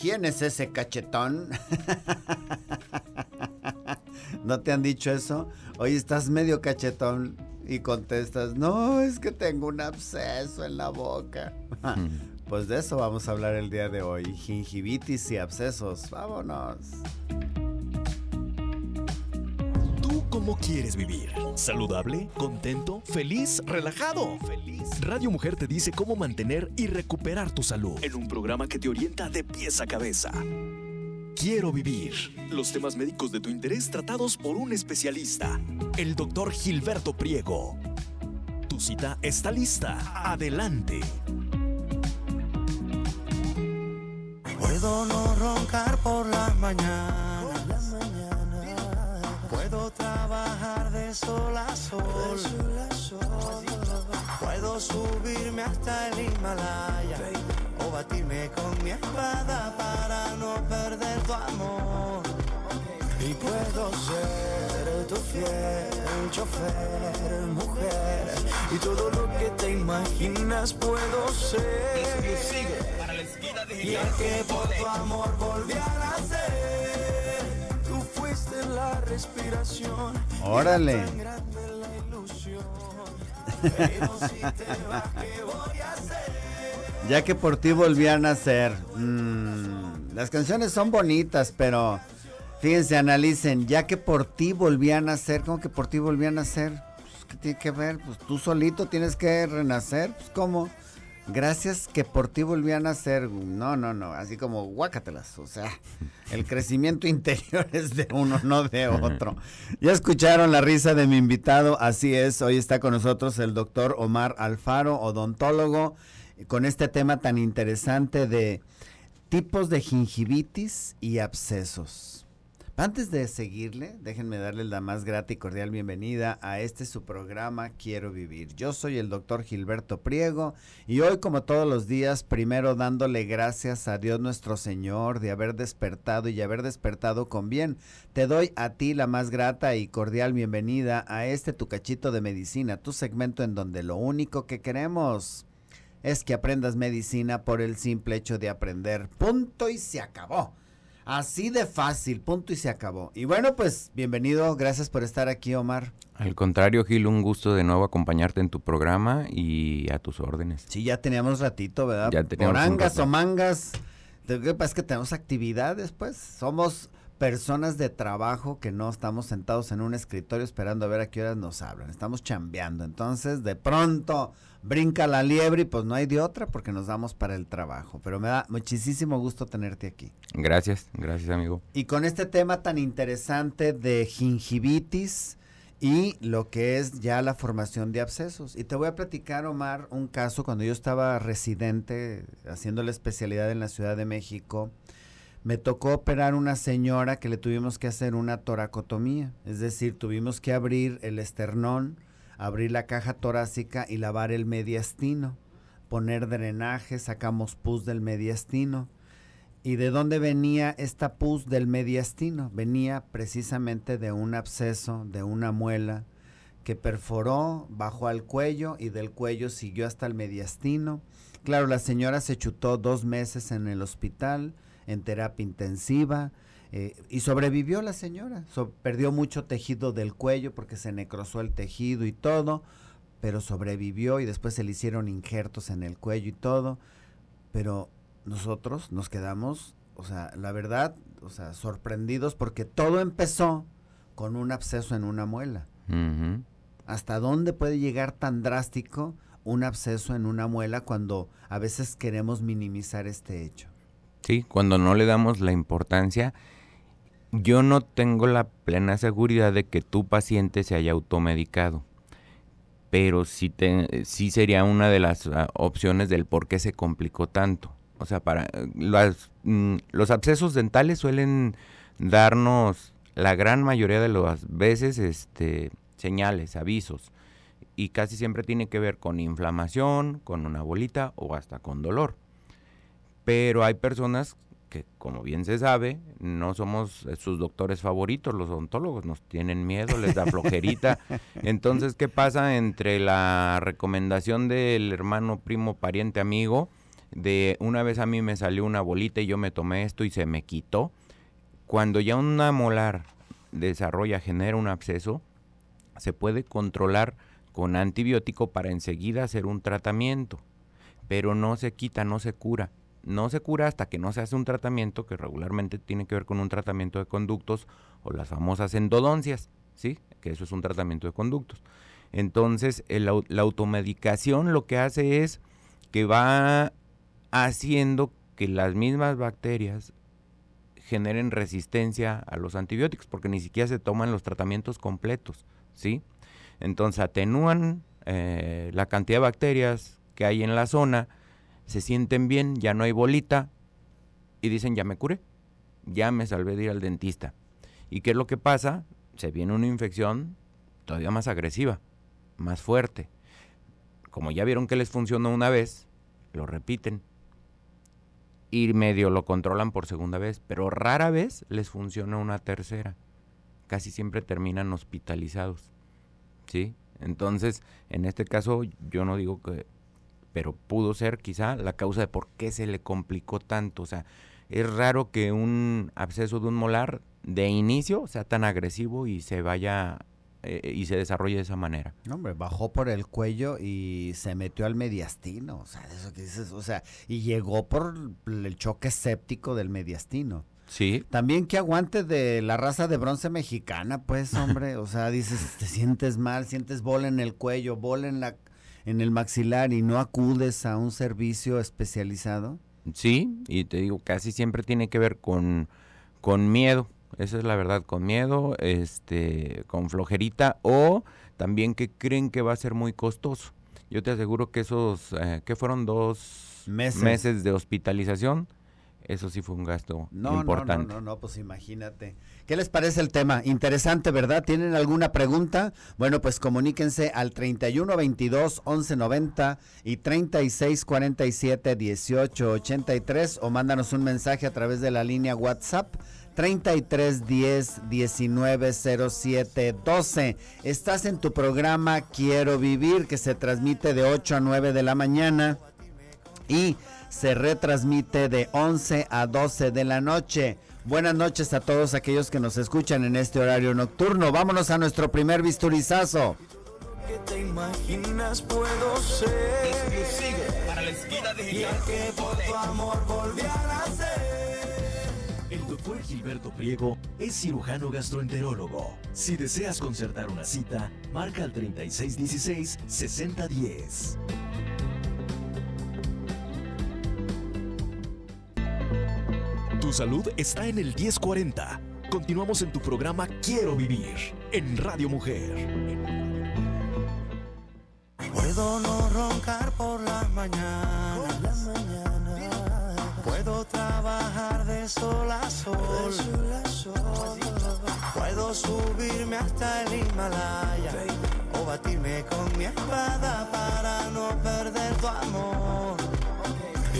¿Quién es ese cachetón? ¿No te han dicho eso? Oye, estás medio cachetón y contestas, no, es que tengo un absceso en la boca. Pues de eso vamos a hablar el día de hoy, gingivitis y abscesos. ¡Vámonos! ¿Tú cómo quieres vivir? ¿Saludable? ¿Contento? ¿Feliz? ¿Relajado? Radio Mujer te dice cómo mantener y recuperar tu salud en un programa que te orienta de pies a cabeza. Quiero Vivir. Los temas médicos de tu interés tratados por un especialista, el doctor Gilberto Priego. Tu cita está lista. Adelante. Puedo no roncar por las mañanas. Puedo trabajar de sol a sol. Puedo subirme hasta el Himalaya o batirme con mi espada para no perder tu amor. Y puedo ser tu fiel chofer, mujer, y todo lo que te imaginas puedo ser. Y el que por tu amor volví a nacer, tú fuiste la respiración. ¡Órale! Ya que por ti volví a nacer. Las canciones son bonitas, pero fíjense, analicen. Ya que por ti volví a nacer. ¿Cómo que por ti volví a nacer? Pues, ¿qué tiene que ver? Pues tú solito tienes que renacer. Pues, ¿cómo? Gracias que por ti volví a nacer. No, no, no. Así como guácatelas. O sea, el crecimiento interior es de uno, no de otro. Ya escucharon la risa de mi invitado. Así es. Hoy está con nosotros el doctor Omar Alfaro, odontólogo, con este tema tan interesante de tipos de gingivitis y abscesos. Antes de seguirle, déjenme darles la más grata y cordial bienvenida a este su programa Quiero Vivir. Yo soy el doctor Gilberto Priego y hoy, como todos los días, primero dándole gracias a Dios nuestro Señor de haber despertado y haber despertado con bien. Te doy a ti la más grata y cordial bienvenida a este tu cachito de medicina, tu segmento en donde lo único que queremos es que aprendas medicina por el simple hecho de aprender. Punto y se acabó. Así de fácil, punto y se acabó. Y bueno, pues, bienvenido, gracias por estar aquí, Omar. Al contrario, Gil, un gusto de nuevo acompañarte en tu programa y a tus órdenes. Sí, ya teníamos ratito, ¿verdad? Ya teníamos Morangas o mangas, lo que pasa es que tenemos actividades, pues, somos personas de trabajo que no estamos sentados en un escritorio esperando a ver a qué horas nos hablan, estamos chambeando, entonces de pronto brinca la liebre y pues no hay de otra porque nos damos para el trabajo, pero me da muchísimo gusto tenerte aquí. Gracias, gracias amigo. Y con este tema tan interesante de gingivitis y lo que es ya la formación de abscesos, y te voy a platicar, Omar, un caso cuando yo estaba residente haciendo la especialidad en la Ciudad de México. Me tocó operar una señora que le tuvimos que hacer una toracotomía, es decir, tuvimos que abrir el esternón, abrir la caja torácica y lavar el mediastino, poner drenaje, sacamos pus del mediastino. ¿Y de dónde venía esta pus del mediastino? Venía precisamente de un absceso, de una muela que perforó, bajó al cuello y del cuello siguió hasta el mediastino. Claro, la señora se chutó 2 meses en el hospital, en terapia intensiva, y sobrevivió la señora, perdió mucho tejido del cuello porque se necrosó el tejido y todo, pero sobrevivió y después se le hicieron injertos en el cuello y todo, pero nosotros nos quedamos, o sea, la verdad, o sea, sorprendidos porque todo empezó con un absceso en una muela. Uh-huh. ¿Hasta dónde puede llegar tan drástico un absceso en una muela cuando a veces queremos minimizar este hecho? Sí, cuando no le damos la importancia. Yo no tengo la plena seguridad de que tu paciente se haya automedicado, pero sí sería una de las opciones del por qué se complicó tanto. O sea, para los abscesos dentales suelen darnos la gran mayoría de las veces señales, avisos, y casi siempre tiene que ver con inflamación, con una bolita o hasta con dolor. Pero hay personas que, como bien se sabe, no somos sus doctores favoritos, los odontólogos, nos tienen miedo, les da flojerita. Entonces, ¿qué pasa entre la recomendación del hermano, primo, pariente, amigo de una vez a mí me salió una bolita y yo me tomé esto y se me quitó. Cuando ya una molar desarrolla, genera un absceso, se puede controlar con antibiótico para enseguida hacer un tratamiento, pero no se quita, no se cura. No se cura hasta que no se hace un tratamiento, que regularmente tiene que ver con un tratamiento de conductos o las famosas endodoncias, ¿sí? Que eso es un tratamiento de conductos. Entonces, la automedicación lo que hace es que va haciendo que las mismas bacterias generen resistencia a los antibióticos, porque ni siquiera se toman los tratamientos completos, ¿sí? Entonces, atenúan la cantidad de bacterias que hay en la zona, se sienten bien, ya no hay bolita, y dicen, ya me curé, ya me salvé de ir al dentista. ¿Y qué es lo que pasa? Se viene una infección todavía más agresiva, más fuerte. Como ya vieron que les funcionó una vez, lo repiten y medio lo controlan por segunda vez, pero rara vez les funciona una tercera. Casi siempre terminan hospitalizados, ¿sí? Entonces, en este caso, yo no digo que, pero pudo ser quizá la causa de por qué se le complicó tanto. O sea, es raro que un absceso de un molar de inicio sea tan agresivo y se vaya y se desarrolle de esa manera. No, hombre, bajó por el cuello y se metió al mediastino, o sea, eso que dices, o sea, y llegó por el choque séptico del mediastino. Sí. También que aguante de la raza de bronce mexicana, pues, hombre, o sea, dices, te sientes mal, sientes bola en el cuello, bola en el maxilar y no acudes a un servicio especializado. Sí, y te digo, casi siempre tiene que ver con miedo. Esa es la verdad, con miedo, con flojerita, o también que creen que va a ser muy costoso. Yo te aseguro que esos, que fueron 2 meses de hospitalización, eso sí fue un gasto importante. No, pues imagínate. ¿Qué les parece el tema? Interesante, ¿verdad? ¿Tienen alguna pregunta? Bueno, pues comuníquense al 3122-1190 y 3647-1883 o mándanos un mensaje a través de la línea WhatsApp 3310-1907-12. Estás en tu programa Quiero Vivir, que se transmite de 8 a 9 de la mañana y se retransmite de 11 a 12 de la noche. Buenas noches a todos aquellos que nos escuchan en este horario nocturno. Vámonos a nuestro primer bisturizazo. ¿Qué te imaginas puedo ser? Exclusivo para la esquina de Gigante. Y es que por tu amor volví a nacer. El doctor Gilberto Priego es cirujano gastroenterólogo. Si deseas concertar una cita, marca al 3616-6010. Tu salud está en el 1040. Continuamos en tu programa Quiero Vivir, en Radio Mujer. Puedo no roncar por las mañanas. Puedo trabajar de sol a sol, puedo subirme hasta el Himalaya o batirme con mi espada para no perder tu amor.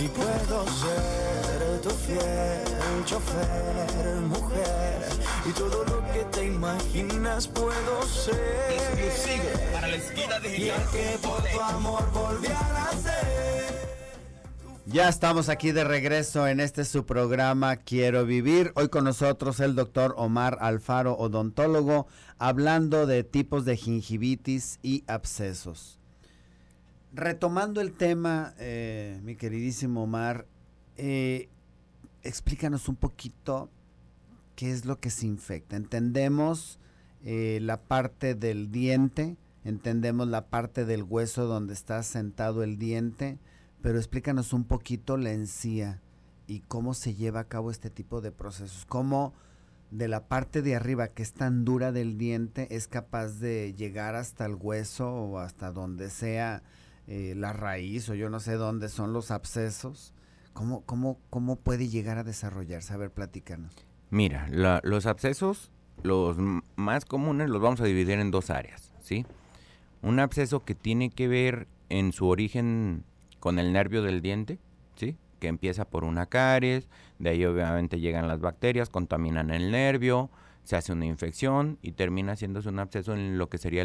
Y puedo ser tu fiel chofer, mujer, y todo lo que te imaginas puedo ser. Exclusivo para la esquina de Gigante. Y es que por tu amor volví a nacer. Ya estamos aquí de regreso en este su programa Quiero Vivir. Hoy con nosotros el doctor Omar Alfaro, odontólogo, hablando de tipos de gingivitis y abscesos. Retomando el tema, mi queridísimo Omar, explícanos un poquito qué es lo que se infecta. Entendemos la parte del diente, entendemos la parte del hueso donde está sentado el diente, pero explícanos un poquito la encía y cómo se lleva a cabo este tipo de procesos. Cómo de la parte de arriba, que es tan dura del diente, es capaz de llegar hasta el hueso o hasta donde sea la raíz, o yo no sé dónde son los abscesos. ¿Cómo puede llegar a desarrollarse? A ver, platícanos. Mira, los abscesos, los más comunes, los vamos a dividir en dos áreas, ¿sí? Un absceso que tiene que ver en su origen con el nervio del diente, ¿sí? Que empieza por una caries, de ahí obviamente llegan las bacterias, contaminan el nervio, se hace una infección y termina haciéndose un absceso en lo que sería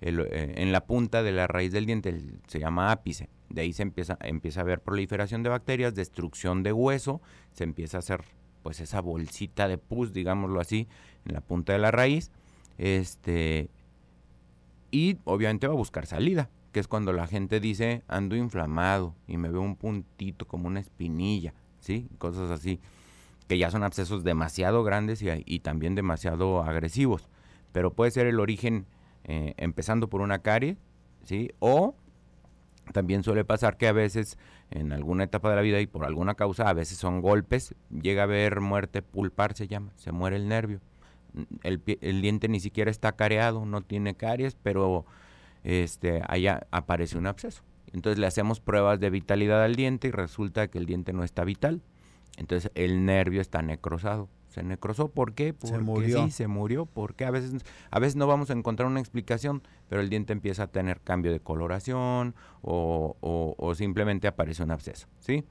en la punta de la raíz del diente, se llama ápice. De ahí se empieza a ver proliferación de bacterias, destrucción de hueso, se empieza a hacer pues esa bolsita de pus, digámoslo así, en la punta de la raíz, y obviamente va a buscar salida, que es cuando la gente dice ando inflamado y me veo un puntito como una espinilla, ¿sí? Cosas así, que ya son abscesos demasiado grandes y también demasiado agresivos, pero puede ser el origen empezando por una carie, ¿sí? O también suele pasar que a veces en alguna etapa de la vida y por alguna causa, a veces son golpes, llega a haber muerte pulpar, se llama, se muere el nervio. El diente ni siquiera está careado, no tiene caries, pero allá aparece un absceso. Entonces le hacemos pruebas de vitalidad al diente y resulta que el diente no está vital. Entonces el nervio está necrosado. ¿Se necrosó? ¿Por qué? Porque se murió. Sí, se murió. Porque a veces no vamos a encontrar una explicación, pero el diente empieza a tener cambio de coloración o simplemente aparece un absceso, ¿sí?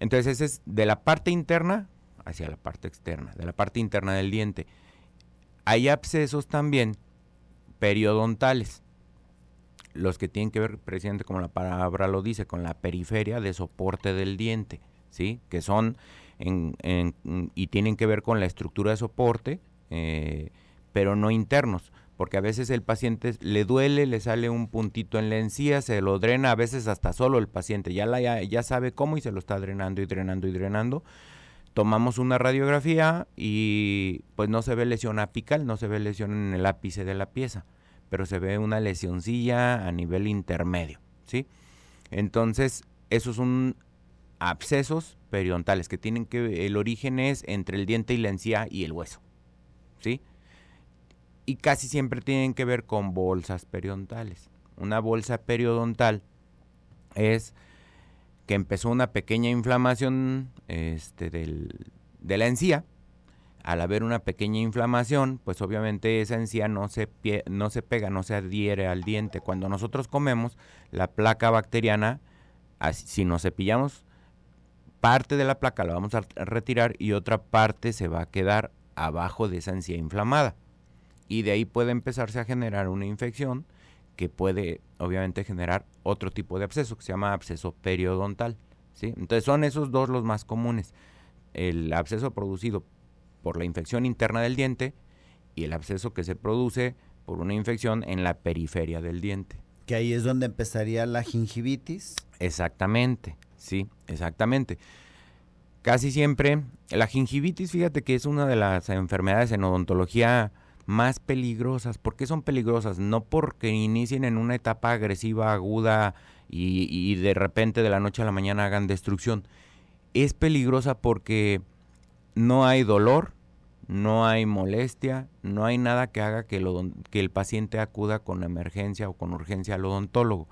Entonces ese es de la parte interna hacia la parte externa, de la parte interna del diente. Hay abscesos también periodontales, los que tienen que ver precisamente, como la palabra lo dice, con la periferia de soporte del diente, ¿sí? Que son y tienen que ver con la estructura de soporte, pero no internos, porque a veces el paciente le duele, le sale un puntito en la encía, se lo drena, a veces hasta solo el paciente, ya sabe cómo y se lo está drenando y drenando y drenando. Tomamos una radiografía y pues no se ve lesión apical, no se ve lesión en el ápice de la pieza, pero se ve una lesioncilla a nivel intermedio, ¿sí? Entonces, esos son abscesos periodontales que tienen que, el origen es entre el diente y la encía y el hueso, ¿sí? Y casi siempre tienen que ver con bolsas periodontales. Una bolsa periodontal es que empezó una pequeña inflamación de la encía. Al haber una pequeña inflamación, pues obviamente esa encía no se pega, no se adhiere al diente. Cuando nosotros comemos, la placa bacteriana, si nos cepillamos, parte de la placa la vamos a retirar y otra parte se va a quedar abajo de esa encía inflamada. Y de ahí puede empezarse a generar una infección que puede obviamente generar otro tipo de absceso que se llama absceso periodontal, ¿sí? Entonces son esos dos los más comunes: el absceso producido por la infección interna del diente y el absceso que se produce por una infección en la periferia del diente. Que ahí es donde empezaría la gingivitis. Exactamente, sí, exactamente. Casi siempre la gingivitis, fíjate que es una de las enfermedades en odontología más peligrosas. ¿Por qué son peligrosas? No porque inicien en una etapa agresiva, aguda y de repente de la noche a la mañana hagan destrucción. Es peligrosa porque no hay dolor, no hay molestia, no hay nada que haga que el paciente acuda con emergencia o con urgencia al odontólogo.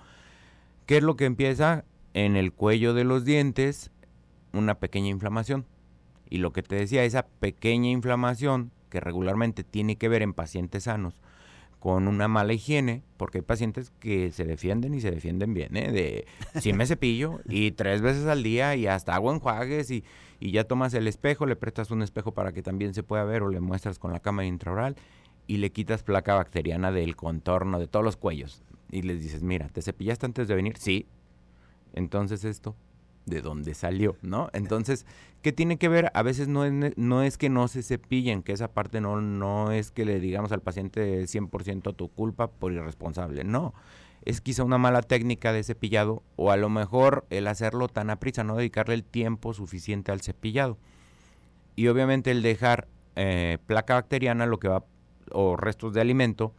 ¿Qué es lo que empieza? En el cuello de los dientes, una pequeña inflamación. Y lo que te decía, esa pequeña inflamación que regularmente tiene que ver en pacientes sanos con una mala higiene, porque hay pacientes que se defienden y se defienden bien, si me cepillo y 3 veces al día y hasta hago enjuagues y ya tomas el espejo, le prestas un espejo para que también se pueda ver o le muestras con la cámara intraoral y le quitas placa bacteriana del contorno de todos los cuellos y les dices, mira, ¿te cepillaste antes de venir? Sí. Entonces esto, ¿de dónde salió? ¿No? Entonces, ¿qué tiene que ver? A veces no es que no se cepillen, que esa parte no es que le digamos al paciente 100% tu culpa por irresponsable. No, es quizá una mala técnica de cepillado o a lo mejor el hacerlo tan aprisa, no dedicarle el tiempo suficiente al cepillado. Y obviamente el dejar placa bacteriana o restos de alimento,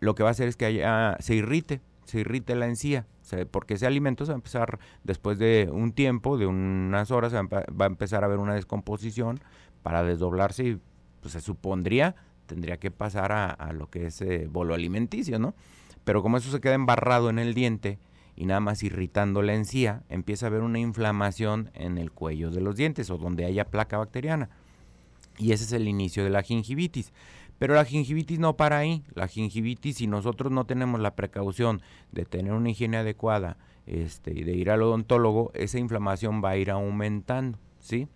lo que va a hacer es que se irrite la encía, porque ese alimento se va a empezar, después de un tiempo, de unas horas, va a empezar a haber una descomposición para desdoblarse y pues se supondría tendría que pasar a lo que es bolo alimenticio, ¿no? Pero como eso se queda embarrado en el diente y nada más irritando la encía, empieza a haber una inflamación en el cuello de los dientes o donde haya placa bacteriana. Y ese es el inicio de la gingivitis. Pero la gingivitis no para ahí. La gingivitis, si nosotros no tenemos la precaución de tener una higiene adecuada y de ir al odontólogo, esa inflamación va a ir aumentando, ¿sí?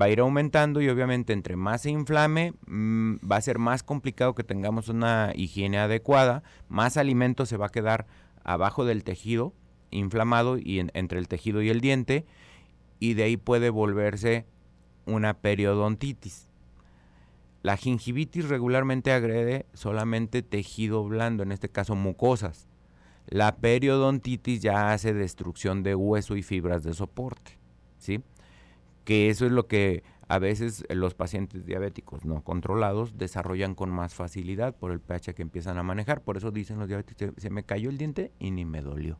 va a ir aumentando y obviamente entre más se inflame, va a ser más complicado que tengamos una higiene adecuada, más alimento se va a quedar abajo del tejido inflamado y entre el tejido y el diente, y de ahí puede volverse una periodontitis. La gingivitis regularmente agrede solamente tejido blando, en este caso mucosas. La periodontitis ya hace destrucción de hueso y fibras de soporte, ¿sí? Que eso es lo que a veces los pacientes diabéticos no controlados desarrollan con más facilidad por el pH que empiezan a manejar. Por eso dicen los diabéticos, se me cayó el diente y ni me dolió,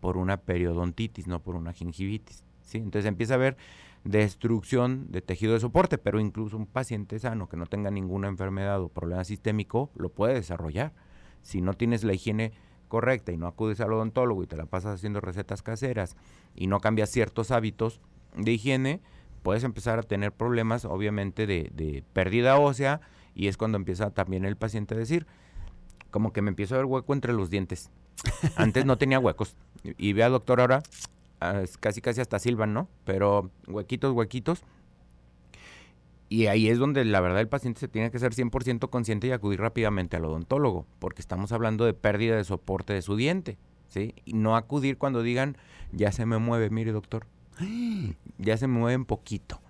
por una periodontitis, no por una gingivitis, ¿sí? Entonces empieza a haber destrucción de tejido de soporte, pero incluso un paciente sano que no tenga ninguna enfermedad o problema sistémico lo puede desarrollar. Si no tienes la higiene correcta y no acudes al odontólogo y te la pasas haciendo recetas caseras y no cambias ciertos hábitos de higiene, puedes empezar a tener problemas obviamente de pérdida ósea, y es cuando empieza también el paciente a decir, como que me empiezo a ver hueco entre los dientes. Antes no tenía huecos y ve al doctor ahora, casi casi hasta silban, ¿no? Pero huequitos, huequitos. Y ahí es donde la verdad el paciente se tiene que ser 100% consciente y acudir rápidamente al odontólogo, porque estamos hablando de pérdida de soporte de su diente, ¿sí? Y no acudir cuando digan, ya se me mueve, mire doctor, ya se me mueven poquito,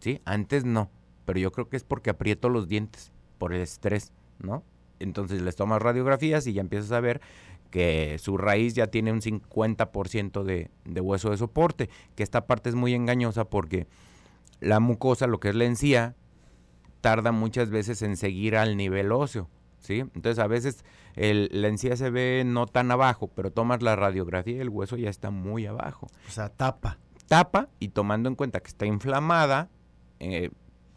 ¿sí? Antes no, pero yo creo que es porque aprieto los dientes por el estrés, ¿no? Entonces les tomas radiografías y ya empiezas a ver que su raíz ya tiene un 50% de hueso de soporte, que esta parte es muy engañosa porque la mucosa, lo que es la encía, tarda muchas veces en seguir al nivel óseo, ¿sí? Entonces a veces la encía se ve no tan abajo, pero tomas la radiografía y el hueso ya está muy abajo. O sea, tapa. Tapa, y tomando en cuenta que está inflamada,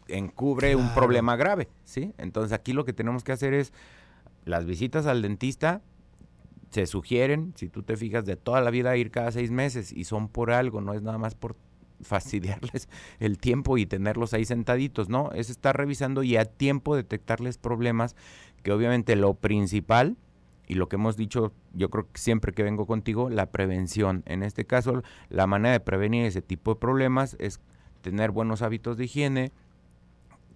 encubre, claro, un problema grave, ¿sí? Entonces aquí lo que tenemos que hacer es, las visitas al dentista se sugieren, si tú te fijas, de toda la vida ir cada 6 meses, y son por algo, no es nada más por fastidiarles el tiempo y tenerlos ahí sentaditos, ¿no? Es estar revisando y a tiempo detectarles problemas, que obviamente lo principal, y lo que hemos dicho, yo creo que siempre que vengo contigo, la prevención. En este caso, la manera de prevenir ese tipo de problemas es tener buenos hábitos de higiene,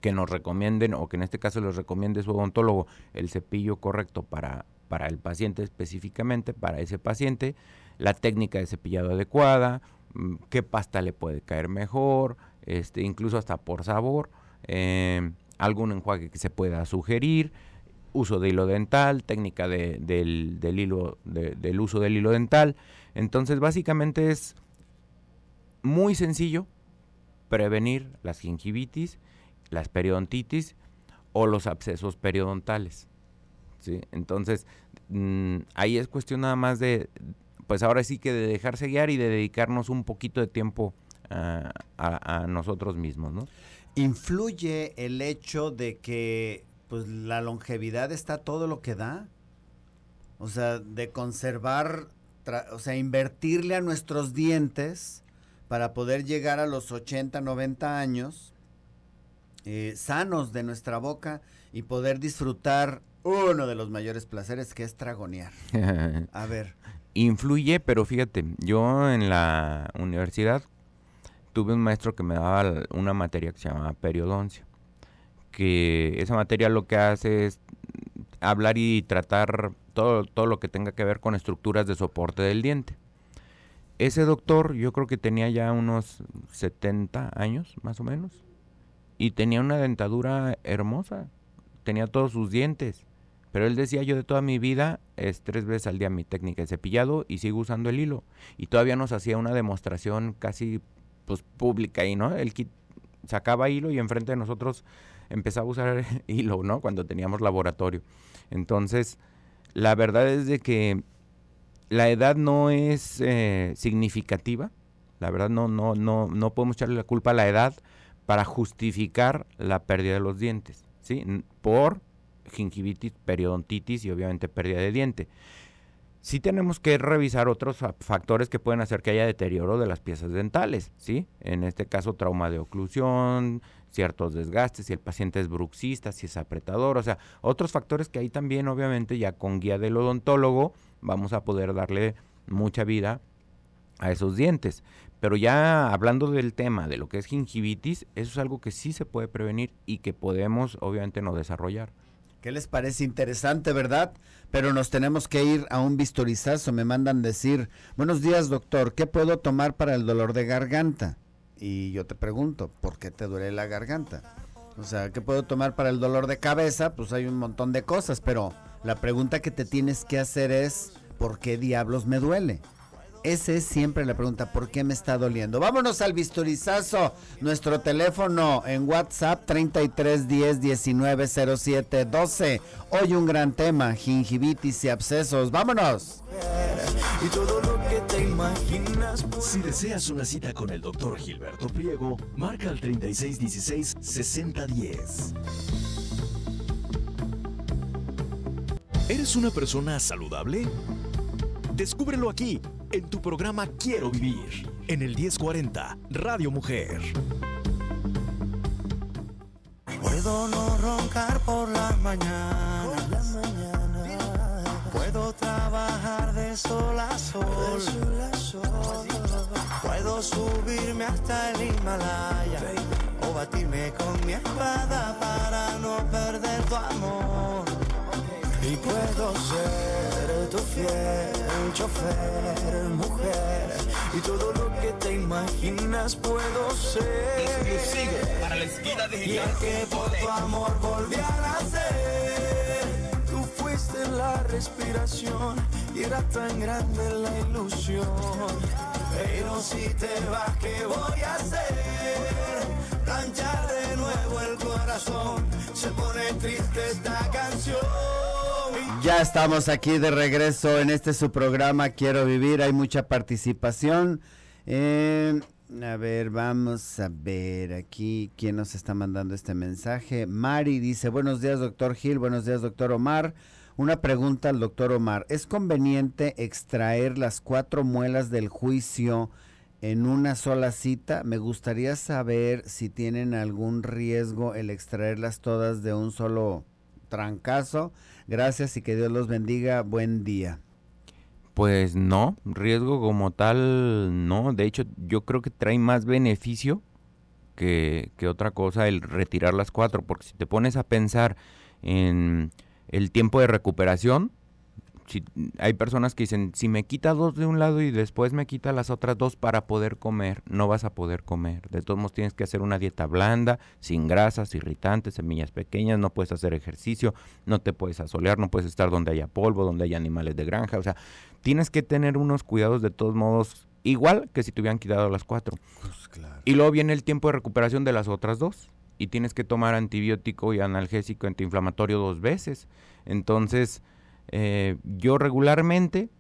que nos recomienden, o que en este caso les recomiende su odontólogo, el cepillo correcto para el paciente específicamente, para ese paciente, la técnica de cepillado adecuada, qué pasta le puede caer mejor, incluso hasta por sabor, algún enjuague que se pueda sugerir, uso de hilo dental, técnica del uso del hilo dental. Entonces básicamente es muy sencillo prevenir las gingivitis, las periodontitis o los abscesos periodontales, ¿sí? Entonces ahí es cuestión nada más de, pues ahora sí que de dejarse guiar y de dedicarnos un poquito de tiempo a nosotros mismos, ¿no? ¿Influye el hecho de que pues la longevidad está todo lo que da? O sea, de conservar, invertirle a nuestros dientes para poder llegar a los 80, 90 años sanos de nuestra boca y poder disfrutar uno de los mayores placeres, que es tragonear. A ver. Influye, pero fíjate, yo en la universidad tuve un maestro que me daba una materia que se llamaba periodoncia, que esa materia lo que hace es hablar y tratar todo lo que tenga que ver con estructuras de soporte del diente. Ese doctor, yo creo que tenía ya unos 70 años más o menos, y tenía una dentadura hermosa, tenía todos sus dientes, pero él decía, yo de toda mi vida es 3 veces al día mi técnica de cepillado y sigo usando el hilo, y todavía nos hacía una demostración casi pues pública ahí, ¿no? Él sacaba hilo y enfrente de nosotros empezaba a usar hilo, ¿no? Cuando teníamos laboratorio. Entonces, la verdad es de que la edad no es significativa, la verdad no podemos echarle la culpa a la edad para justificar la pérdida de los dientes, ¿sí? Por gingivitis, periodontitis y obviamente pérdida de diente. Sí tenemos que revisar otros factores que pueden hacer que haya deterioro de las piezas dentales, ¿sí? En este caso, trauma de oclusión, ciertos desgastes, si el paciente es bruxista, si es apretador, o sea, otros factores que ahí también, obviamente, ya con guía del odontólogo, vamos a poder darle mucha vida a esos dientes. Pero ya hablando del tema de lo que es gingivitis, eso es algo que sí se puede prevenir y que podemos obviamente no desarrollar. ¿Qué les parece? Interesante, ¿verdad? Pero nos tenemos que ir a un bistorizazo. Me mandan decir, buenos días doctor, ¿qué puedo tomar para el dolor de garganta? Y yo te pregunto, ¿por qué te duele la garganta? O sea, ¿qué puedo tomar para el dolor de cabeza? Pues hay un montón de cosas, pero la pregunta que te tienes que hacer es, ¿por qué diablos me duele? Esa es siempre la pregunta, ¿por qué me está doliendo? Vámonos al bistorizazo. Nuestro teléfono en WhatsApp 33 10 19 07 12. Hoy un gran tema, gingivitis y abscesos. ¡Vámonos! Y todo lo que te imaginas. Si deseas una cita con el doctor Gilberto Priego, marca al 36 16 60 10. ¿Eres una persona saludable? Descúbrelo aquí, en tu programa Quiero Vivir, en el 1040, Radio Mujer. Puedo no roncar por las mañanas. Puedo trabajar de sol a sol. Puedo subirme hasta el Himalaya o batirme con mi espada para no perder tu amor. Y puedo ser tu fiel chofer, mujer, y todo lo que te imaginas puedo ser. Inclusive para la esquina de y el que por tu amor volví a nacer. Tú fuiste la respiración y era tan grande la ilusión. Pero si te vas, ¿qué voy a hacer? Planchar de nuevo el corazón, se pone triste esta canción. Ya estamos aquí de regreso en este su programa Quiero Vivir. Hay mucha participación. A ver, vamos a ver aquí quién nos está mandando este mensaje. Mari dice, buenos días doctor Gil, buenos días doctor Omar. Una pregunta al doctor Omar, ¿es conveniente extraer las 4 muelas del juicio en una sola cita? Me gustaría saber si tienen algún riesgo el extraerlas todas de un solo trancazo. Gracias y que Dios los bendiga. Buen día. Pues no, riesgo como tal no. De hecho, yo creo que trae más beneficio que otra cosa el retirar las 4, porque si te pones a pensar en el tiempo de recuperación, si, hay personas que dicen, si me quita 2 de un lado y después me quita las otras 2 para poder comer, no vas a poder comer. De todos modos tienes que hacer una dieta blanda, sin grasas, irritantes, semillas pequeñas, no puedes hacer ejercicio, no te puedes asolear, no puedes estar donde haya polvo, donde haya animales de granja. O sea, tienes que tener unos cuidados de todos modos, igual que si te hubieran quitado las 4. Pues claro. Y luego viene el tiempo de recuperación de las otras 2 y tienes que tomar antibiótico y analgésico antiinflamatorio 2 veces. Entonces... yo regularmente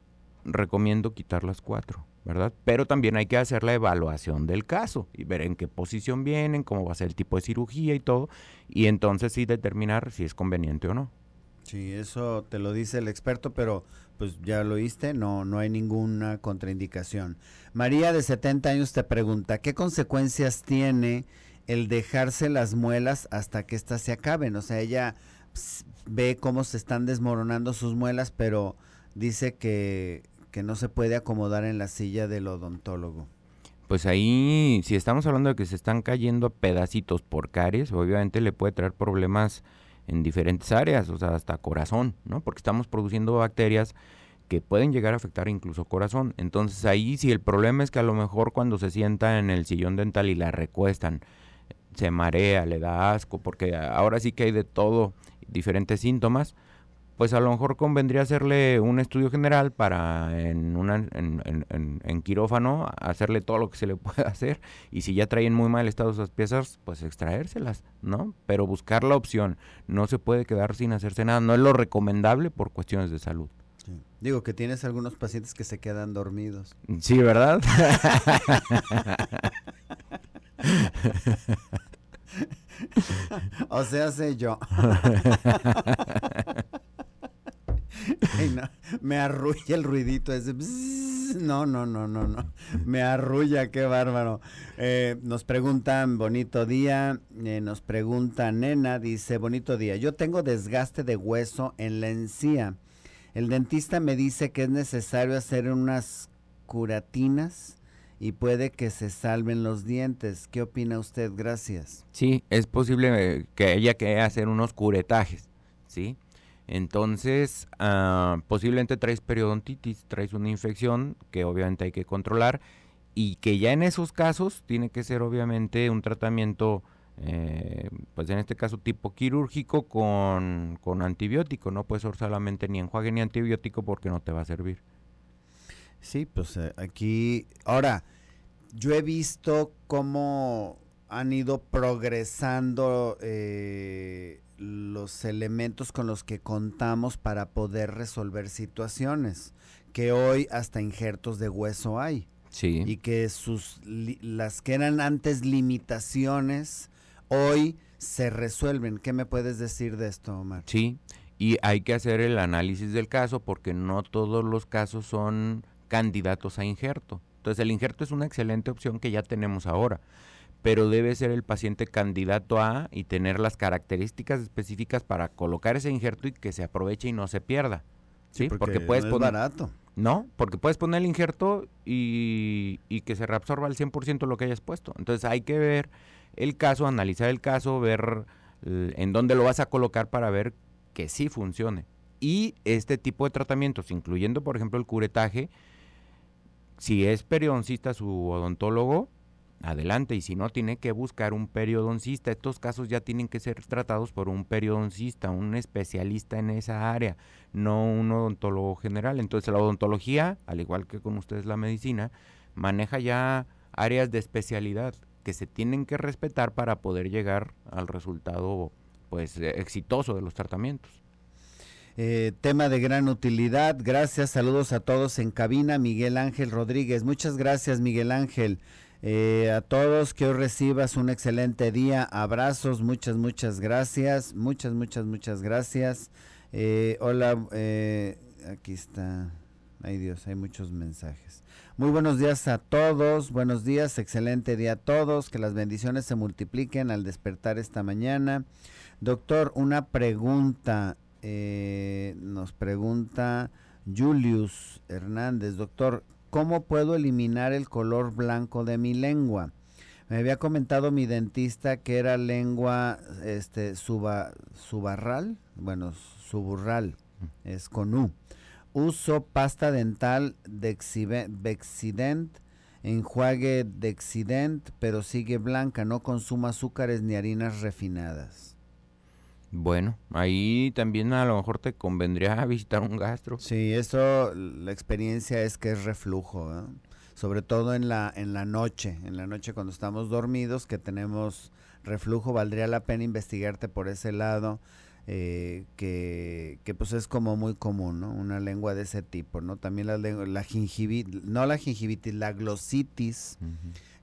recomiendo quitar las 4, ¿verdad? Pero también hay que hacer la evaluación del caso y ver en qué posición vienen, cómo va a ser el tipo de cirugía y todo, y entonces sí determinar si es conveniente o no. Sí, eso te lo dice el experto, pero pues ya lo oíste, no hay ninguna contraindicación. María de 70 años te pregunta, ¿qué consecuencias tiene el dejarse las muelas hasta que éstas se acaben? O sea, ella... ve cómo se están desmoronando sus muelas, pero dice que no se puede acomodar en la silla del odontólogo. Pues ahí, si estamos hablando de que se están cayendo a pedacitos por caries, obviamente le puede traer problemas en diferentes áreas, o sea, hasta corazón, ¿no? Porque estamos produciendo bacterias que pueden llegar a afectar incluso corazón. Entonces ahí, si el problema es que a lo mejor cuando se sienta en el sillón dental y la recuestan, se marea, le da asco, porque ahora sí que hay de todo, diferentes síntomas, pues a lo mejor convendría hacerle un estudio general para en quirófano hacerle todo lo que se le pueda hacer, y si ya traen muy mal estado esas piezas, pues extraérselas, ¿no? Pero buscar la opción, no se puede quedar sin hacerse nada, no es lo recomendable por cuestiones de salud. Sí. Digo que tienes algunos pacientes que se quedan dormidos. Sí, ¿verdad? O sea, sé yo. Ay, no, me arrulla el ruidito ese. No. Me arrulla, qué bárbaro. Nos preguntan, bonito día. Nos pregunta Nena, dice, bonito día. Yo tengo desgaste de hueso en la encía. El dentista me dice que es necesario hacer unas curatinas y puede que se salven los dientes. ¿Qué opina usted? Gracias. Sí, es posible que haya que hacer unos curetajes, ¿sí? Entonces, posiblemente traes periodontitis, traes una infección que obviamente hay que controlar y que ya en esos casos tiene que ser obviamente un tratamiento, pues en este caso tipo quirúrgico con antibiótico. No puedes usar solamente ni enjuague ni antibiótico porque no te va a servir. Sí, pues aquí, ahora, yo he visto cómo han ido progresando los elementos con los que contamos para poder resolver situaciones, que hoy hasta injertos de hueso hay. Sí. Y que las que eran antes limitaciones, hoy se resuelven. ¿Qué me puedes decir de esto, Omar? Sí, y hay que hacer el análisis del caso porque no todos los casos son candidatos a injerto. Entonces, el injerto es una excelente opción que ya tenemos ahora, pero debe ser el paciente candidato a y tener las características específicas para colocar ese injerto y que se aproveche y no se pierda. Sí, ¿sí? Porque puedes no poner, es barato. No, porque puedes poner el injerto y que se reabsorba al 100% lo que hayas puesto. Entonces hay que ver el caso, analizar el caso, ver en dónde lo vas a colocar para ver que sí funcione. Y este tipo de tratamientos, incluyendo por ejemplo el curetaje, si es periodoncista su odontólogo, adelante, y si no, tiene que buscar un periodoncista. Estos casos ya tienen que ser tratados por un periodoncista, un especialista en esa área, no un odontólogo general. Entonces la odontología, al igual que con ustedes la medicina, maneja ya áreas de especialidad que se tienen que respetar para poder llegar al resultado pues exitoso de los tratamientos. Tema de gran utilidad, gracias, saludos a todos en cabina. Miguel Ángel Rodríguez, muchas gracias Miguel Ángel. A todos, que hoy recibas un excelente día, abrazos, muchas gracias, muchas gracias. Hola, aquí está, ay Dios, hay muchos mensajes. Muy buenos días a todos, buenos días, excelente día a todos, que las bendiciones se multipliquen al despertar esta mañana. Doctor, una pregunta, nos pregunta Julius Hernández, doctor, ¿cómo puedo eliminar el color blanco de mi lengua? Me había comentado mi dentista que era lengua subarral, bueno, suburral, es con U. Uso pasta dental de Vexident, enjuague de Vexident, pero sigue blanca, no consumo azúcares ni harinas refinadas. Bueno, ahí también a lo mejor te convendría visitar un gastro. Sí, eso, la experiencia es que es reflujo, ¿eh? Sobre todo en la noche cuando estamos dormidos, que tenemos reflujo, valdría la pena investigarte por ese lado, que pues es como muy común, ¿no? Una lengua de ese tipo, ¿no? También la gingivitis, no la gingivitis, la glositis,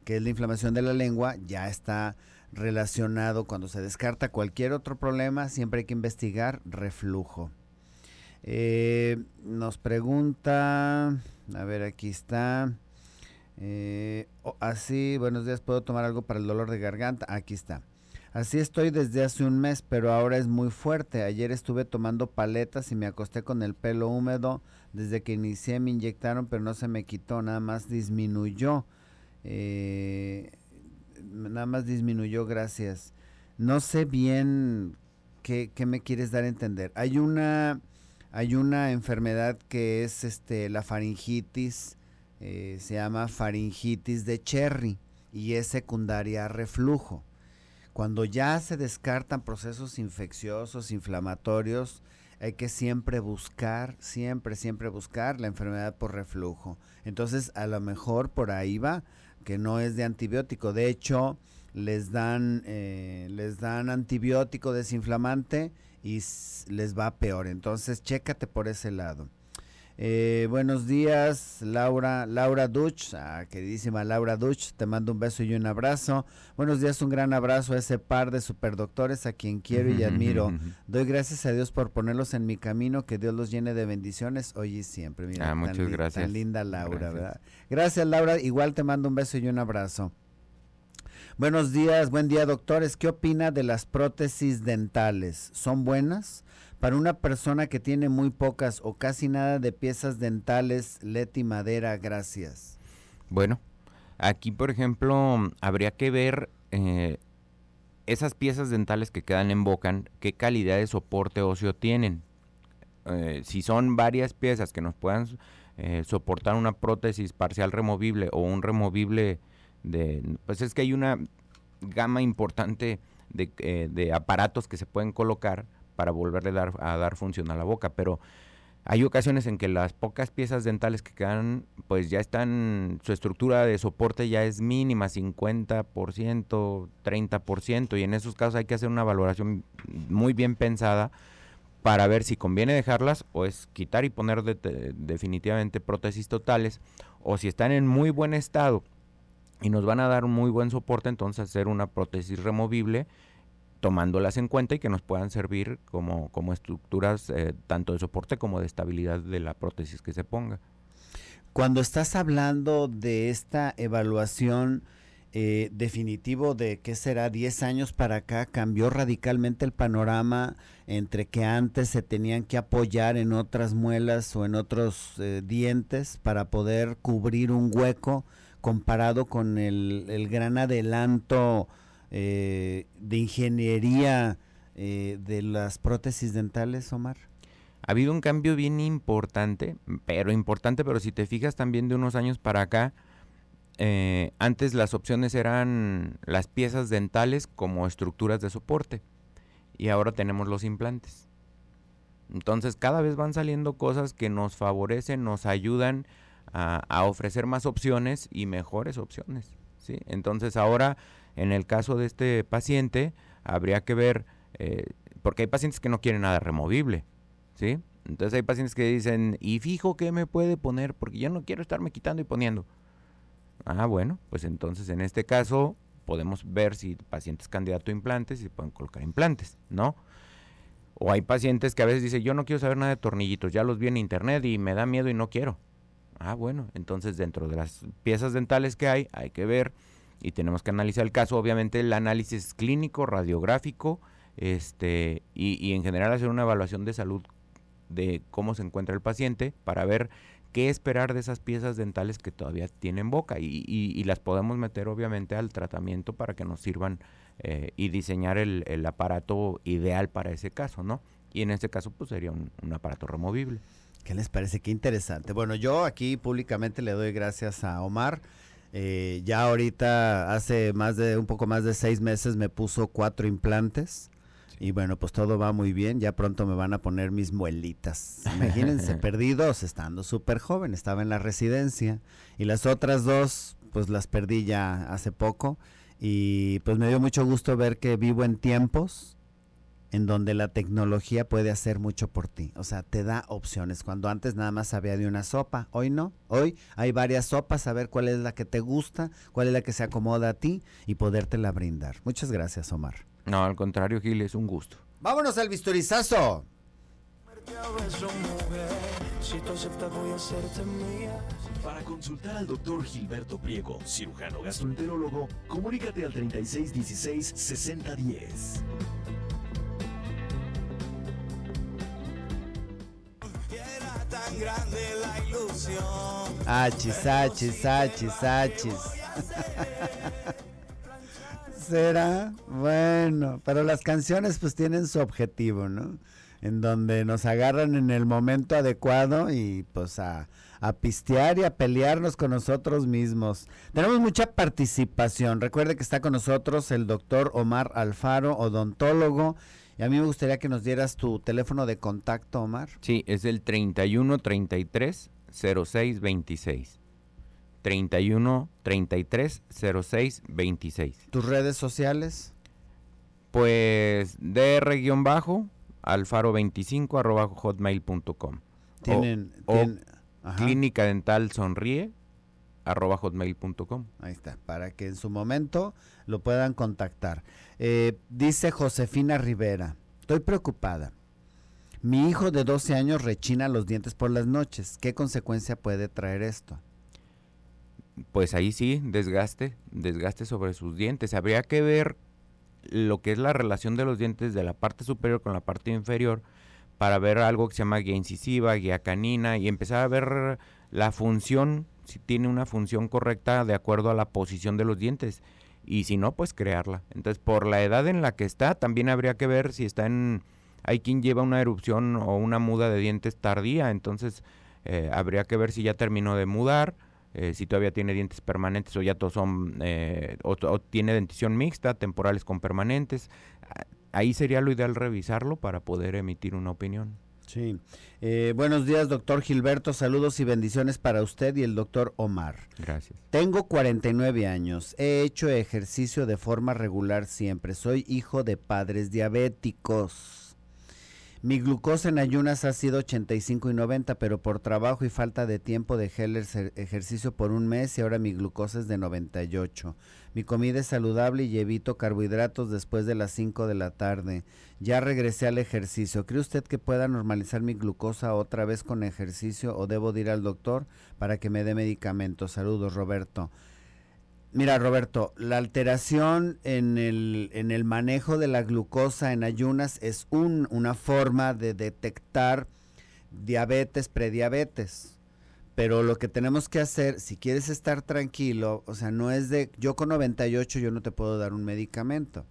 que es la inflamación de la lengua, ya está relacionado. Cuando se descarta cualquier otro problema, siempre hay que investigar reflujo. Nos pregunta, a ver, aquí está, así, buenos días, ¿puedo tomar algo para el dolor de garganta? Aquí está. Así estoy desde hace un mes, pero ahora es muy fuerte. Ayer estuve tomando paletas y me acosté con el pelo húmedo. Desde que inicié me inyectaron, pero no se me quitó, nada más disminuyó. Gracias. No sé bien qué me quieres dar a entender. Hay una enfermedad que es la faringitis, se llama faringitis de Cherry y es secundaria a reflujo. Cuando ya se descartan procesos infecciosos, inflamatorios, hay que siempre buscar, siempre buscar la enfermedad por reflujo. Entonces, a lo mejor por ahí va, que no es de antibiótico. De hecho, les dan antibiótico desinflamante y les va peor. Entonces, chécate por ese lado. Buenos días, Laura Duch, queridísima Laura Duch, te mando un beso y un abrazo. Buenos días, un gran abrazo a ese par de superdoctores a quien quiero y admiro. Doy gracias a Dios por ponerlos en mi camino, que Dios los llene de bendiciones hoy y siempre. Mira, muchas gracias. Tan linda Laura, gracias. ¿Verdad? Gracias, Laura, igual te mando un beso y un abrazo. Buenos días, buen día, doctores. ¿Qué opina de las prótesis dentales? ¿Son buenas? Para una persona que tiene muy pocas o casi nada de piezas dentales, LED y madera, gracias. Bueno, Aquí, por ejemplo, habría que ver esas piezas dentales que quedan en boca, qué calidad de soporte óseo tienen. Si son varias piezas que nos puedan soportar una prótesis parcial removible o un removible de... Pues es que hay una gama importante de aparatos que se pueden colocar para volverle a dar función a la boca, pero hay ocasiones en que las pocas piezas dentales que quedan, pues ya están, su estructura de soporte ya es mínima, 50%, 30%, y en esos casos hay que hacer una valoración muy bien pensada para ver si conviene dejarlas o es quitar y poner definitivamente prótesis totales, o si están en muy buen estado y nos van a dar un muy buen soporte, entonces hacer una prótesis removible, tomándolas en cuenta y que nos puedan servir como estructuras tanto de soporte como de estabilidad de la prótesis que se ponga. Cuando estás hablando de esta evaluación definitivo de qué será 10 años para acá, cambió radicalmente el panorama entre que antes se tenían que apoyar en otras muelas o en otros dientes para poder cubrir un hueco comparado con el gran adelanto de ingeniería de las prótesis dentales, Omar? Ha habido un cambio bien importante, pero si te fijas también de unos años para acá, antes las opciones eran las piezas dentales como estructuras de soporte y ahora tenemos los implantes. Entonces cada vez van saliendo cosas que nos favorecen, nos ayudan a ofrecer más opciones y mejores opciones, ¿sí? Entonces ahora... En el caso de este paciente, habría que ver, porque hay pacientes que no quieren nada removible, ¿sí? Entonces hay pacientes que dicen, y fijo que me puede poner, porque yo no quiero estarme quitando y poniendo. Ah, bueno, pues entonces en este caso podemos ver si el paciente es candidato a implantes y se pueden colocar implantes, ¿no? O hay pacientes que a veces dicen, yo no quiero saber nada de tornillitos, ya los vi en internet y me da miedo y no quiero. Ah, bueno, entonces dentro de las piezas dentales que hay que ver, y tenemos que analizar el caso, obviamente el análisis clínico, radiográfico, y en general hacer una evaluación de salud de cómo se encuentra el paciente para ver qué esperar de esas piezas dentales que todavía tienen boca y las podemos meter obviamente al tratamiento para que nos sirvan y diseñar el aparato ideal para ese caso, ¿no? Y en este caso pues sería un aparato removible. ¿Qué les parece? Qué interesante. Bueno, yo aquí públicamente le doy gracias a Omar. Ya ahorita hace un poco más de 6 meses me puso 4 implantes, sí. Y bueno, pues todo va muy bien, ya pronto me van a poner mis muelitas. Imagínense, perdí 2 estando súper joven, estaba en la residencia y las otras 2 pues las perdí ya hace poco y pues me dio mucho gusto ver que vivo en tiempos en donde la tecnología puede hacer mucho por ti, o sea, te da opciones, cuando antes nada más sabía de una sopa, hoy no, hoy hay varias sopas, a ver cuál es la que te gusta, cuál es la que se acomoda a ti y podértela brindar. Muchas gracias, Omar. No, al contrario, Gil, es un gusto. ¡Vámonos al bisturizazo! Para consultar al doctor Gilberto Priego, cirujano gastroenterólogo, comunícate al 3616-6010. Tan grande la ilusión. Achis, achis, achis, achis. ¿Será? Bueno, pero las canciones pues tienen su objetivo, ¿no? En donde nos agarran en el momento adecuado y pues a pistear y a pelearnos con nosotros mismos. Tenemos mucha participación. Recuerde que está con nosotros el doctor Omar Alfaro, odontólogo. Y a mí me gustaría que nos dieras tu teléfono de contacto, Omar. Sí, es el 3133-0626. 3133-0626. ¿Tus redes sociales? Pues dr-alfaro25@hotmail.com. Clínica Dental Sonríe. @hotmail.com. Ahí está, para que en su momento lo puedan contactar. Dice Josefina Rivera, estoy preocupada. Mi hijo de 12 años rechina los dientes por las noches. ¿Qué consecuencia puede traer esto? Pues ahí sí, desgaste sobre sus dientes. Habría que ver lo que es la relación de los dientes de la parte superior con la parte inferior para ver algo que se llama guía incisiva, guía canina y empezar a ver La función, si tiene una función correcta de acuerdo a la posición de los dientes, y si no, pues crearla. Entonces, por la edad en la que está, también habría que ver si está en... Hay quien lleva una erupción o una muda de dientes tardía, entonces habría que ver si ya terminó de mudar, si todavía tiene dientes permanentes o ya todos son, o tiene dentición mixta, temporales con permanentes. Ahí sería lo ideal revisarlo para poder emitir una opinión. Sí. Buenos días, doctor Gilberto. Saludos y bendiciones para usted y el doctor Omar. Gracias. Tengo 49 años. He hecho ejercicio de forma regular siempre. Soy hijo de padres diabéticos. Mi glucosa en ayunas ha sido 85 y 90, pero por trabajo y falta de tiempo dejé el ejercicio por un mes y ahora mi glucosa es de 98. Mi comida es saludable y evito carbohidratos después de las 5 de la tarde. Ya regresé al ejercicio. ¿Cree usted que pueda normalizar mi glucosa otra vez con ejercicio o debo de ir al doctor para que me dé medicamentos? Saludos, Roberto. Mira, Roberto, la alteración en el manejo de la glucosa en ayunas es una forma de detectar diabetes, prediabetes, pero lo que tenemos que hacer, si quieres estar tranquilo, o sea, no es de, yo con 98 yo no te puedo dar un medicamento,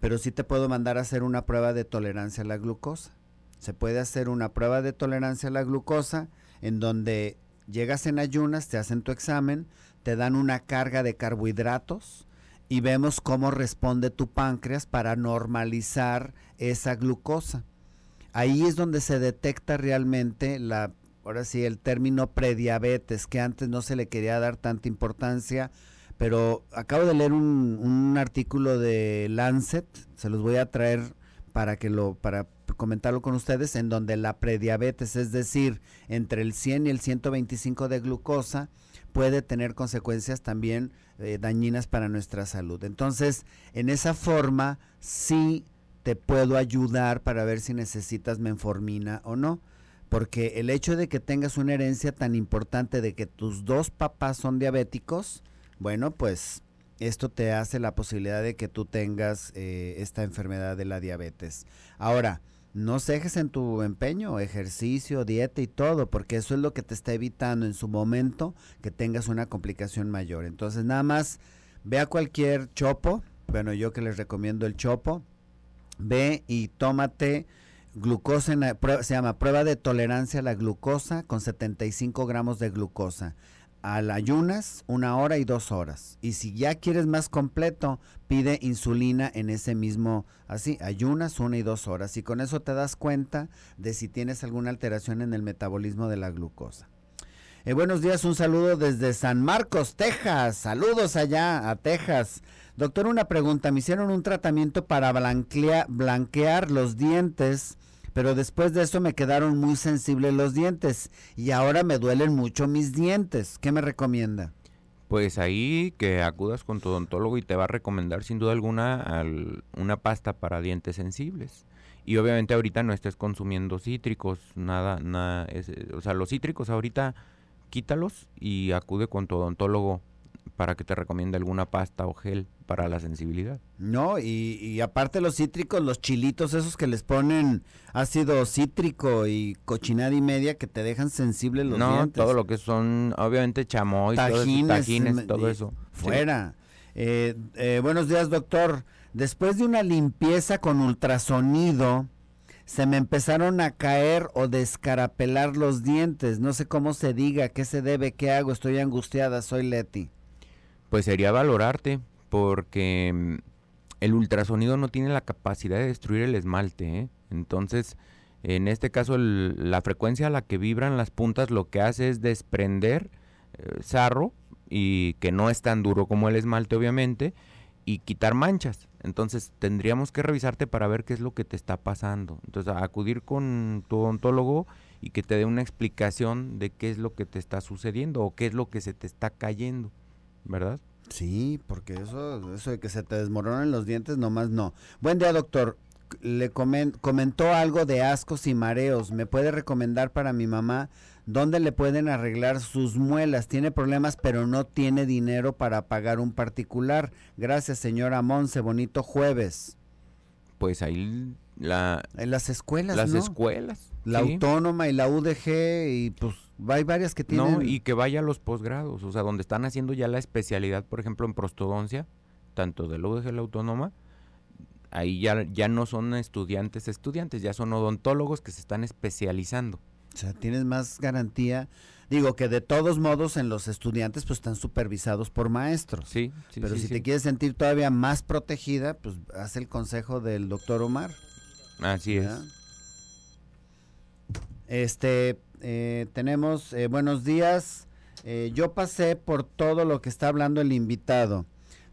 pero sí te puedo mandar a hacer una prueba de tolerancia a la glucosa. Se puede hacer una prueba de tolerancia a la glucosa en donde llegas en ayunas, te hacen tu examen, te dan una carga de carbohidratos y vemos cómo responde tu páncreas para normalizar esa glucosa. Ahí es donde se detecta realmente la, ahora sí, el término prediabetes, que antes no se le quería dar tanta importancia, pero acabo de leer un artículo de Lancet, se los voy a traer para comentarlo con ustedes, en donde la prediabetes, es decir, entre el 100 y el 125 de glucosa, puede tener consecuencias también dañinas para nuestra salud. Entonces, en esa forma, sí te puedo ayudar para ver si necesitas metformina o no, porque el hecho de que tengas una herencia tan importante de que tus dos papás son diabéticos, bueno, pues esto te hace la posibilidad de que tú tengas esta enfermedad de la diabetes. Ahora, no cejes en tu empeño, ejercicio, dieta y todo, porque eso es lo que te está evitando en su momento que tengas una complicación mayor. Entonces, nada más ve a cualquier chopo, bueno, yo que les recomiendo el chopo, ve y tómate glucosa, se llama prueba de tolerancia a la glucosa con 75 gramos de glucosa. Al ayunas 1 hora y 2 horas. Y si ya quieres más completo, pide insulina en ese mismo, así, ayunas 1 y 2 horas. Y con eso te das cuenta de si tienes alguna alteración en el metabolismo de la glucosa. Buenos días, un saludo desde San Marcos, Texas. Saludos allá a Texas. Doctor, una pregunta. Me hicieron un tratamiento para blanquear los dientes, pero después de eso me quedaron muy sensibles los dientes y ahora me duelen mucho mis dientes. ¿Qué me recomienda? Pues ahí que acudas con tu odontólogo y te va a recomendar sin duda alguna una pasta para dientes sensibles. Y obviamente ahorita no estés consumiendo cítricos, nada, o sea, los cítricos ahorita quítalos y acude con tu odontólogo para que te recomiende alguna pasta o gel para la sensibilidad. No, y aparte los cítricos, los chilitos esos que les ponen ácido cítrico y cochinada y media que te dejan sensibles los dientes. No, todo lo que son, obviamente, chamoy, tajines, todo eso. Fuera. Sí. Buenos días, doctor. Después de una limpieza con ultrasonido, se me empezaron a caer o descarapelar los dientes. No sé cómo se diga, qué se debe, qué hago, estoy angustiada, soy Leti. Pues sería valorarte, porque el ultrasonido no tiene la capacidad de destruir el esmalte, ¿eh? Entonces, en este caso, la frecuencia a la que vibran las puntas lo que hace es desprender sarro, y que no es tan duro como el esmalte, obviamente, y quitar manchas. Entonces, tendríamos que revisarte para ver qué es lo que te está pasando. Entonces, acudir con tu odontólogo y que te dé una explicación de qué es lo que te está sucediendo o qué es lo que se te está cayendo, ¿verdad? Sí, porque eso de que se te desmoronan los dientes, nomás no. Buen día, doctor. Le comentó algo de ascos y mareos. ¿Me puede recomendar para mi mamá dónde le pueden arreglar sus muelas? Tiene problemas, pero no tiene dinero para pagar un particular. Gracias, señora Monse. Bonito jueves. Pues ahí en las escuelas, ¿no? Las escuelas. La Autónoma y la UDG y pues... Hay varias que tienen... No, y que vaya a los posgrados, o sea, donde están haciendo ya la especialidad, por ejemplo, en prostodoncia, tanto de la UDG, la Autónoma, ahí ya no son estudiantes, ya son odontólogos que se están especializando. O sea, tienes más garantía, digo que de todos modos en los estudiantes pues están supervisados por maestros. Sí, sí. Pero sí, si te quieres sentir todavía más protegida, pues haz el consejo del doctor Omar. Así ¿verdad? Es. Tenemos, buenos días, yo pasé por todo lo que está hablando el invitado.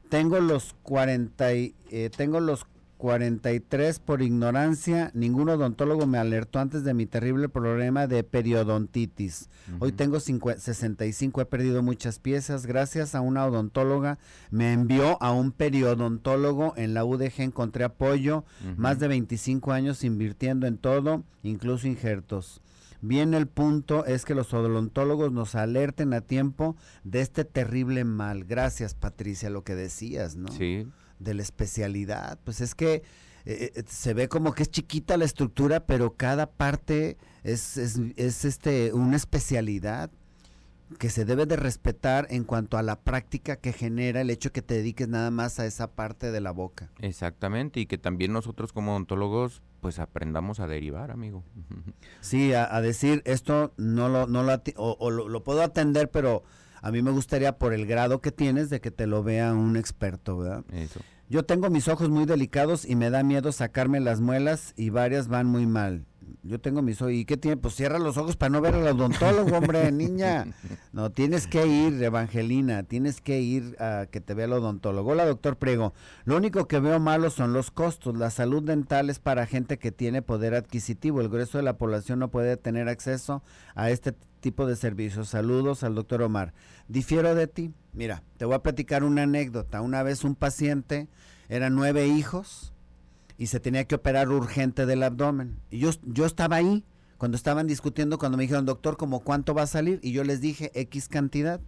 Tengo los 43 por ignorancia, ningún odontólogo me alertó antes de mi terrible problema de periodontitis. Hoy tengo 65, he perdido muchas piezas, gracias a una odontóloga me envió a un periodontólogo, en la UDG encontré apoyo, más de 25 años invirtiendo en todo, incluso injertos. Bien, el punto es que los odontólogos nos alerten a tiempo de este terrible mal. Gracias, Patricia, lo que decías, ¿no? Sí. De la especialidad, pues es que se ve como que es chiquita la estructura, pero cada parte es una especialidad que se debe de respetar en cuanto a la práctica que genera el hecho que te dediques nada más a esa parte de la boca. Exactamente, y que también nosotros como odontólogos pues aprendamos a derivar, amigo. Sí, a decir esto no lo puedo atender, pero a mí me gustaría, por el grado que tienes, de que te lo vea un experto, ¿verdad? Eso. Yo tengo mis ojos muy delicados y me da miedo sacarme las muelas y varias van muy mal. Yo tengo mis ojos, ¿y qué tiene? Pues cierra los ojos para no ver al odontólogo, hombre, niña. No, tienes que ir, Evangelina, tienes que ir a que te vea el odontólogo. Hola, doctor Priego. Lo único que veo malo son los costos. La salud dental es para gente que tiene poder adquisitivo. El grueso de la población no puede tener acceso a este tipo de servicios. Saludos al doctor Omar. Difiero de ti. Mira, te voy a platicar una anécdota. Una vez un paciente, eran 9 hijos, y se tenía que operar urgente del abdomen. Y yo estaba ahí cuando estaban discutiendo, cuando me dijeron, doctor, ¿cómo cuánto va a salir? Y yo les dije, X cantidad.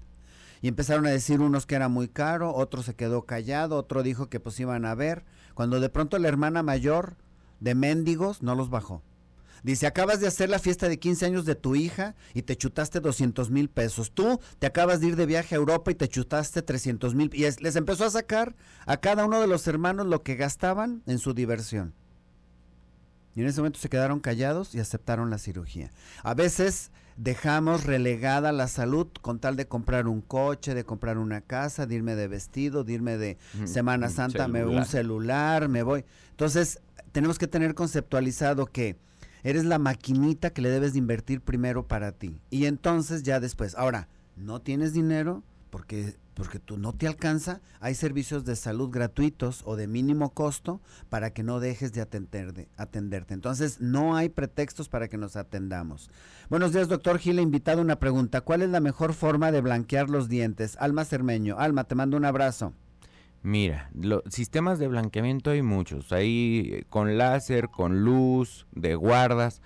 Y empezaron a decir unos que era muy caro, otro se quedó callado, otro dijo que pues iban a ver. Cuando de pronto la hermana mayor de mendigos no los bajó. Dice, acabas de hacer la fiesta de 15 años de tu hija y te chutaste 200,000 pesos. Tú te acabas de ir de viaje a Europa y te chutaste 300,000. Y les empezó a sacar a cada uno de los hermanos lo que gastaban en su diversión. Y en ese momento se quedaron callados y aceptaron la cirugía. A veces dejamos relegada la salud con tal de comprar un coche, de comprar una casa, de irme de vestido, de irme de Semana Santa, un celular, me voy. Entonces, tenemos que tener conceptualizado que eres la maquinita que le debes de invertir primero para ti. Y entonces ya después. Ahora, no tienes dinero porque tú no te alcanza. Hay servicios de salud gratuitos o de mínimo costo para que no dejes de atenderte. Entonces, no hay pretextos para que nos atendamos. Buenos días, doctor Gil. He invitado una pregunta. ¿Cuál es la mejor forma de blanquear los dientes? Alma Cermeño. Alma, te mando un abrazo. Mira, los sistemas de blanqueamiento hay muchos, hay con láser, con luz, de guardas,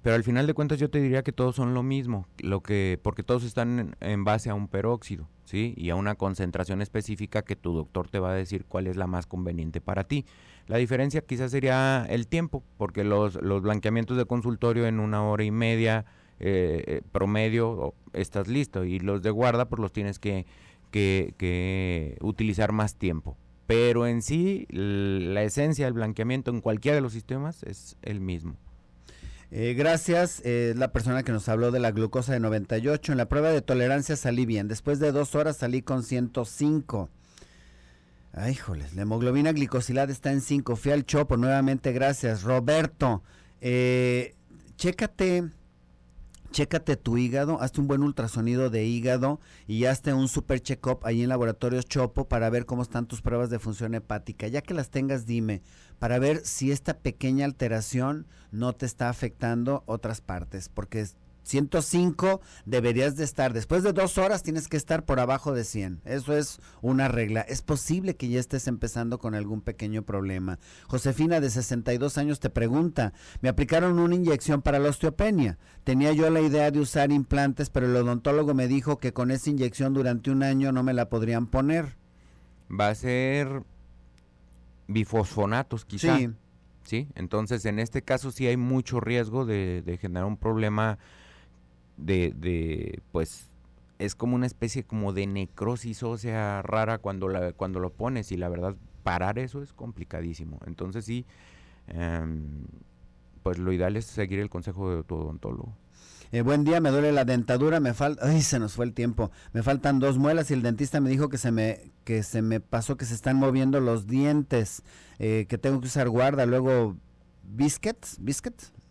pero al final de cuentas yo te diría que todos son lo mismo, porque todos están en base a un peróxido, ¿sí? Y a una concentración específica que tu doctor te va a decir cuál es la más conveniente para ti. La diferencia quizás sería el tiempo, porque los blanqueamientos de consultorio en 1 hora y media promedio estás listo, y los de guarda pues los tienes que utilizar más tiempo, pero en sí la esencia del blanqueamiento en cualquiera de los sistemas es el mismo. Gracias, la persona que nos habló de la glucosa de 98, en la prueba de tolerancia salí bien, después de 2 horas salí con 105. Ay, joles, la hemoglobina glicosilada está en 5, fui al chopo, nuevamente gracias. Roberto, chécate tu hígado, hazte un buen ultrasonido de hígado y hazte un super check-up ahí en Laboratorios Chopo para ver cómo están tus pruebas de función hepática. Ya que las tengas, dime, para ver si esta pequeña alteración no te está afectando otras partes, porque 105 deberías de estar. Después de 2 horas tienes que estar por abajo de 100. Eso es una regla. Es posible que ya estés empezando con algún pequeño problema. Josefina, de 62 años, te pregunta, me aplicaron una inyección para la osteopenia. Tenía yo la idea de usar implantes, pero el odontólogo me dijo que con esa inyección durante 1 año no me la podrían poner. Va a ser bifosfonatos, quizá. Sí. Sí, entonces en este caso sí hay mucho riesgo de generar un problema pues es como una especie como de necrosis ósea rara cuando, cuando lo pones, y la verdad parar eso es complicadísimo. Entonces sí, pues lo ideal es seguir el consejo de tu odontólogo. Buen día, me duele la dentadura, me falta, ay, se nos fue el tiempo, me faltan 2 muelas y el dentista me dijo que se me pasó que se están moviendo los dientes, que tengo que usar guarda, luego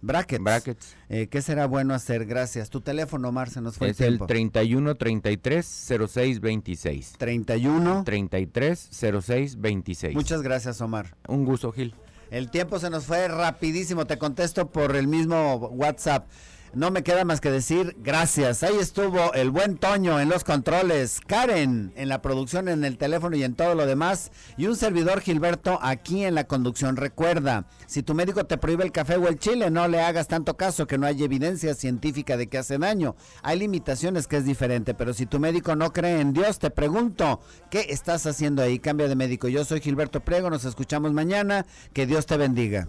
brackets. ¿Qué será bueno hacer? Gracias. Tu teléfono, Omar, se nos fue el tiempo. Es el 31 33 06 26. 31 33 06 26. Muchas gracias, Omar. Un gusto, Gil. El tiempo se nos fue rapidísimo, te contesto por el mismo WhatsApp. No me queda más que decir gracias. Ahí estuvo el buen Toño en los controles, Karen en la producción, en el teléfono y en todo lo demás, y un servidor, Gilberto, aquí en la conducción. Recuerda, si tu médico te prohíbe el café o el chile, no le hagas tanto caso, que no hay evidencia científica de que hace daño. Hay limitaciones, que es diferente, pero si tu médico no cree en Dios, te pregunto, ¿qué estás haciendo ahí? Cambia de médico. Yo soy Gilberto Priego, nos escuchamos mañana. Que Dios te bendiga.